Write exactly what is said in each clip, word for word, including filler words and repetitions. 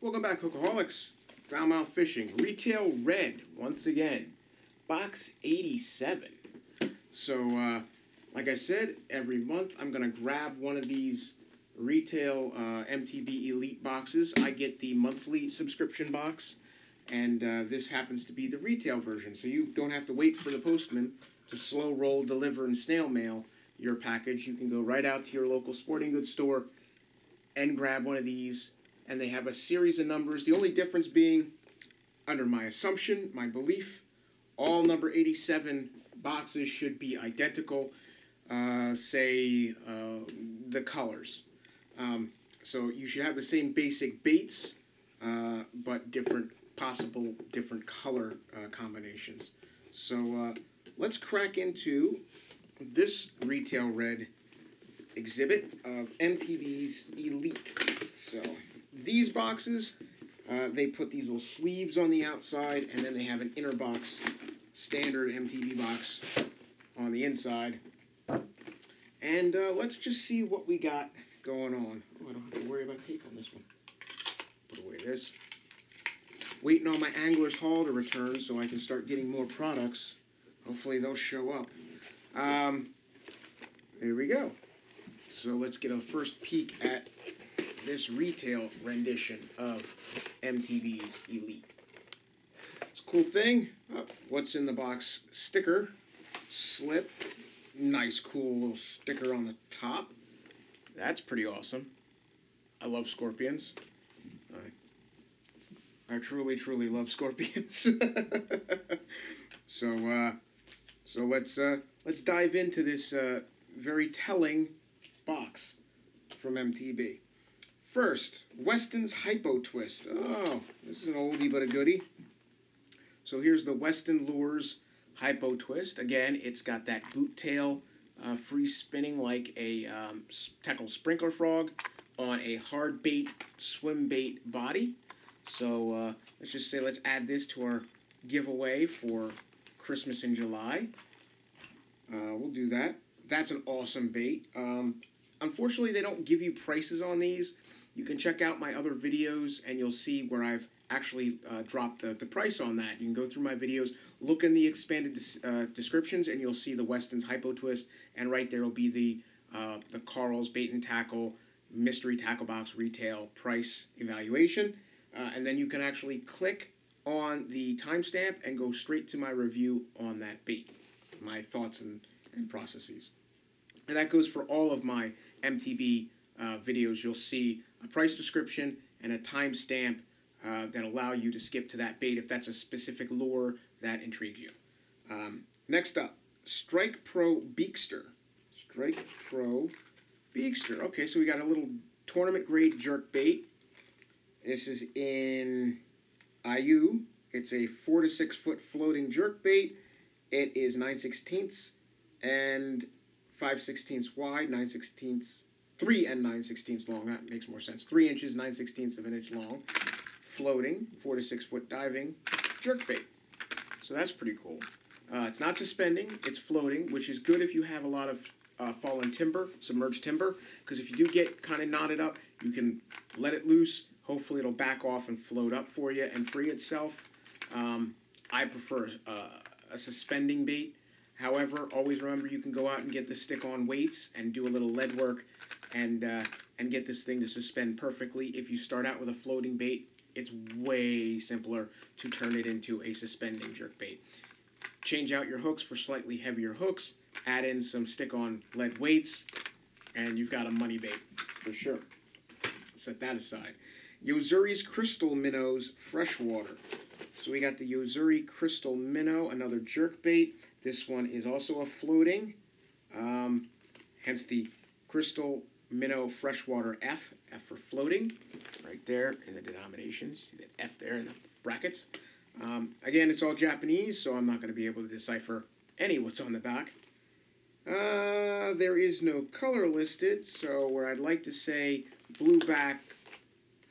Welcome back, Hookaholics. FoulMouth Fishing, Retail Red, once again, box eighty-seven. So, uh, like I said, every month I'm going to grab one of these retail uh, M T B Elite boxes. I get the monthly subscription box, and uh, this happens to be the retail version. So you don't have to wait for the postman to slow roll, deliver, and snail mail your package. You can go right out to your local sporting goods store and grab one of these. And they have a series of numbers. The only difference being, under my assumption, my belief, all number eighty-seven boxes should be identical, uh, say, uh, the colors. Um, so you should have the same basic baits, uh, but different possible different color uh, combinations. So uh, let's crack into this Retail Red exhibit of M T B's Elite. So these boxes, uh, they put these little sleeves on the outside, and then they have an inner box, standard M T B box on the inside. And uh, let's just see what we got going on. Oh, I don't have to worry about tape on this one. Put away this. Waiting on my AnglersHaul to return so I can start getting more products. Hopefully they'll show up. Um, here we go. So let's get a first peek at this retail rendition of M T B's Elite. It's a cool thing. Oh, what's in the box? Sticker, slip, nice cool little sticker on the top. That's pretty awesome. I love scorpions. I, I truly, truly love scorpions. so, uh, so let's uh, let's dive into this uh, very telling box from M T B. First, Weston's Hypo Twist. Oh, this is an oldie but a goodie. So here's the Weston Lures Hypo Twist. Again, it's got that boot tail uh, free spinning like a um, tackle sprinkler frog on a hard bait, swim bait body. So uh, let's just say let's add this to our giveaway for Christmas in July. Uh, we'll do that. That's an awesome bait. Um, unfortunately, they don't give you prices on these. You can check out my other videos, and you'll see where I've actually uh, dropped the, the price on that. You can go through my videos, look in the expanded uh, descriptions, and you'll see the Weston's Hypo Twist, and right there will be the uh, the Carl's Bait and Tackle Mystery Tackle Box Retail Price Evaluation. Uh, and then you can actually click on the timestamp and go straight to my review on that bait, my thoughts and, and processes. And that goes for all of my M T B uh, videos. You'll see a price description and a timestamp uh, that allow you to skip to that bait if that's a specific lure that intrigues you. Um, next up, Strike Pro Beakster. Strike Pro Beakster. Okay, so we got a little tournament grade jerk bait. This is in I U. It's a four to six foot floating jerk bait. It is nine sixteenths and five sixteenths wide, nine sixteenths. Three and nine sixteenths long. That makes more sense. Three inches, nine sixteenths of an inch long, floating, four to six foot diving jerkbait. So that's pretty cool. Uh, it's not suspending; it's floating, which is good if you have a lot of uh, fallen timber, submerged timber, because if you do get kind of knotted up, you can let it loose. Hopefully, it'll back off and float up for you and free itself. Um, I prefer uh, a suspending bait. However, always remember you can go out and get the stick-on weights and do a little lead work. And, uh, and get this thing to suspend perfectly. If you start out with a floating bait, it's way simpler to turn it into a suspending jerkbait. Change out your hooks for slightly heavier hooks, add in some stick-on lead weights, and you've got a money bait for sure. Set that aside. Yo-Zuri's Crystal Minnow's Freshwater. So we got the Yo-Zuri Crystal Minnow, another jerkbait. This one is also a floating. Um, hence the Crystal Minnow Freshwater F, F for floating, right there in the denominations. You see that F there in the brackets. Um, again, it's all Japanese, so I'm not going to be able to decipher any what's on the back. Uh, there is no color listed, so where I'd like to say blueback,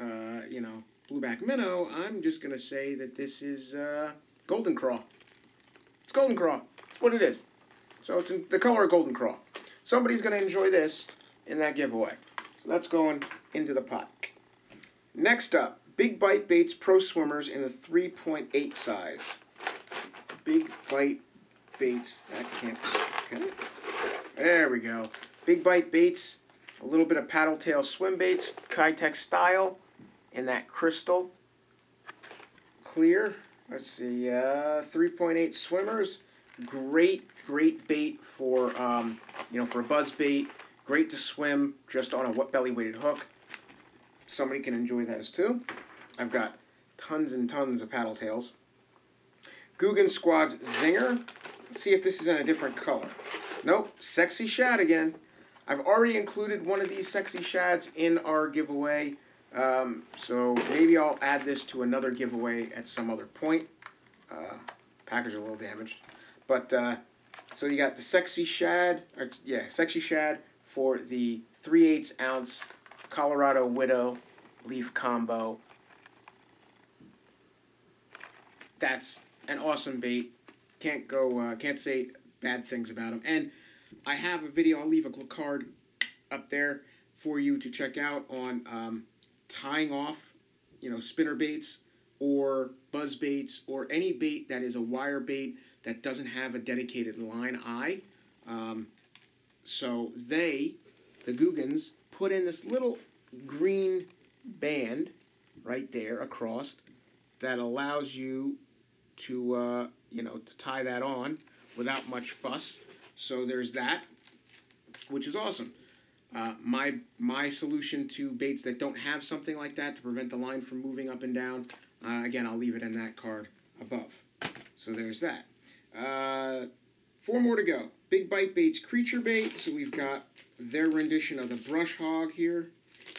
uh, you know, blueback minnow, I'm just going to say that this is uh, golden craw. It's golden craw. That's what it is. So it's in the color of golden craw. Somebody's going to enjoy this in that giveaway. So that's going into the pot. Next up, Big Bite Baits Pro Swimmers in the three point eight size. Big Bite Baits. That can't be. Okay. There we go. Big Bite Baits. A little bit of paddle tail swim baits, Kitech style, in that crystal clear. Let's see. Uh, three point eight swimmers. Great, great bait for um, you know, for a buzz bait. Great to swim just on a wet belly weighted hook. Somebody can enjoy those too. I've got tons and tons of paddle tails. Googan Squad's Zinger. Let's see if this is in a different color. Nope, sexy shad again. I've already included one of these sexy shads in our giveaway, um, so maybe I'll add this to another giveaway at some other point. Uh, package a little damaged, but uh, so you got the sexy shad, or, yeah, sexy shad for the three eighths ounce Colorado Widow leaf combo. That's an awesome bait. Can't go, uh, can't say bad things about them. And I have a video. I'll leave a card up there for you to check out on um, tying off, you know, spinner baits or buzz baits or any bait that is a wire bait that doesn't have a dedicated line eye. Um, so they, the Googans, put in this little green band right there across that allows you to, uh, you know, to tie that on without much fuss. So there's that, which is awesome. Uh, my, my solution to baits that don't have something like that to prevent the line from moving up and down, uh, again, I'll leave it in that card above. So there's that. Uh, four more to go. Big Bite Baits Creature Bait. So we've got their rendition of the Brush Hog here.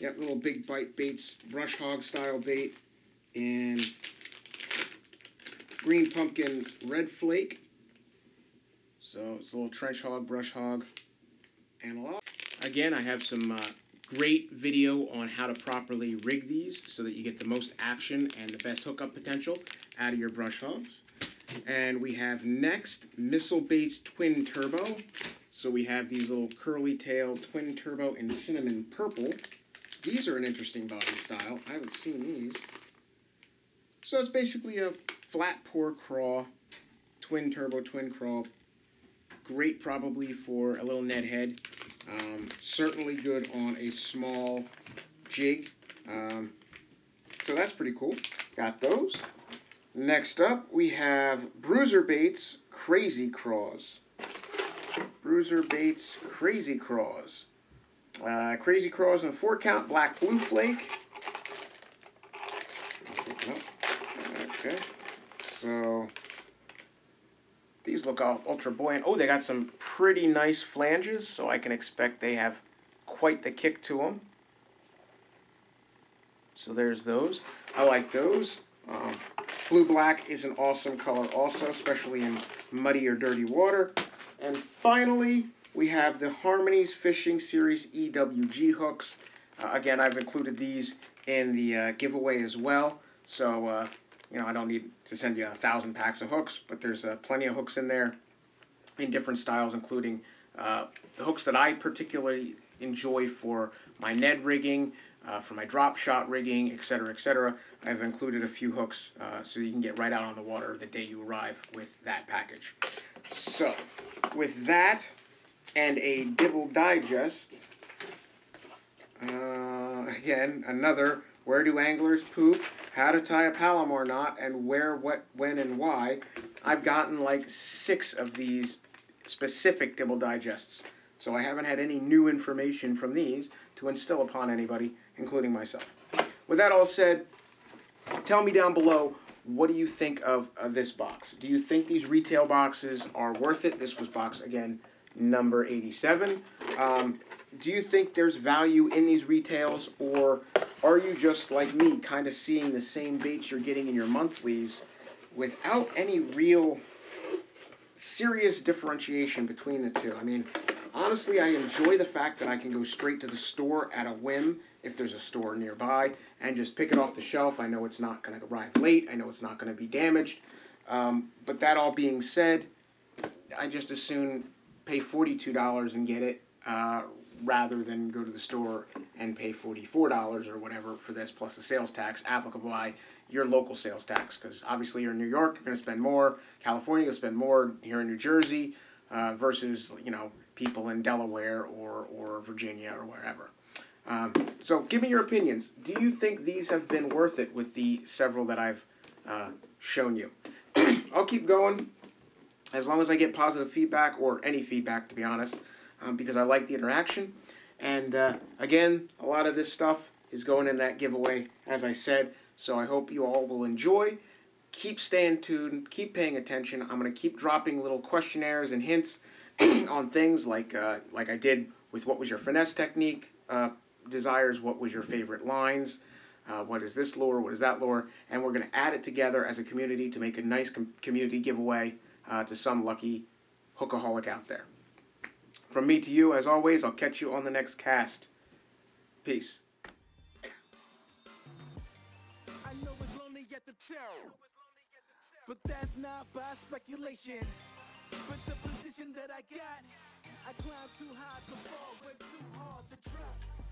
Yep, little Big Bite Baits Brush Hog style bait in Green Pumpkin Red Flake. So it's a little trench hog, brush hog analog. Again, I have some uh, great video on how to properly rig these so that you get the most action and the best hookup potential out of your brush hogs. And we have next Missile Baits Twin Turbo. So we have these little curly tail twin turbo in cinnamon purple. These are an interesting body style. I haven't seen these. So it's basically a flat pore craw, twin turbo, twin craw. Great probably for a little net head. Um, certainly good on a small jig. Um, so that's pretty cool. Got those. Next up, we have Bruiser Baits Crazy Craws. Bruiser Baits Crazy Craws. Uh, Crazy Craws in a four count, black blue flake. Okay. So these look all ultra buoyant. Oh, they got some pretty nice flanges, so I can expect they have quite the kick to them. So there's those. I like those. Um, Blue-black is an awesome color also, especially in muddy or dirty water. And finally, we have the Harmony's Fishing Series E W G hooks. Uh, again, I've included these in the uh, giveaway as well. So, uh, you know, I don't need to send you a thousand packs of hooks, but there's uh, plenty of hooks in there in different styles, including uh, the hooks that I particularly enjoy for my Ned rigging, uh, for my drop shot rigging, et cetera, et cetera. I've included a few hooks uh, so you can get right out on the water the day you arrive with that package. So, with that and a Dibble Digest, uh, again, another Where Do Anglers Poop? How to Tie a Palomar Knot, and Where, What, When, and Why. I've gotten like six of these specific Dibble Digests, so I haven't had any new information from these to instill upon anybody, including myself. With that all said, tell me down below, what do you think of uh, this box? Do you think these retail boxes are worth it? This was box, again, number eighty-seven. Um, do you think there's value in these retails, or are you just like me, kind of seeing the same baits you're getting in your monthlies without any real serious differentiation between the two? I mean, honestly, I enjoy the fact that I can go straight to the store at a whim, if there's a store nearby, and just pick it off the shelf. I know it's not going to arrive late. I know it's not going to be damaged. Um, but that all being said, I just as soon pay forty-two dollars and get it uh, rather than go to the store and pay forty-four dollars or whatever for this, plus the sales tax applicable by your local sales tax. Because obviously you're in New York, you're going to spend more. California, you'll spend more here in New Jersey uh, versus, you know, people in Delaware or, or Virginia or wherever. Um, so give me your opinions. Do you think these have been worth it with the several that I've uh, shown you? I'll keep going as long as I get positive feedback, or any feedback, to be honest, um, because I like the interaction. And uh, again, a lot of this stuff is going in that giveaway, as I said, so I hope you all will enjoy. Keep staying tuned, keep paying attention. I'm going to keep dropping little questionnaires and hints on things like, uh, like I did with what was your finesse technique, uh, desires, what was your favorite lines, uh, what is this lure, what is that lure, and we're going to add it together as a community to make a nice com community giveaway uh, to some lucky hookaholic out there. From me to you, as always, I'll catch you on the next cast. Peace. I know it's lonely at the tail, but that's not by speculation. But the position that I got, I climbed too high to fall, went too hard to drop.